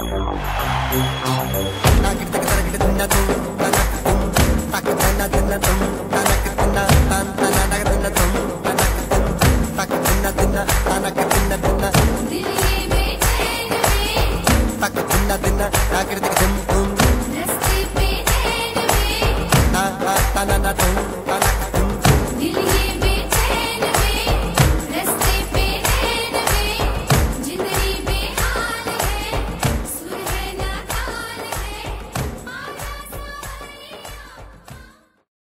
I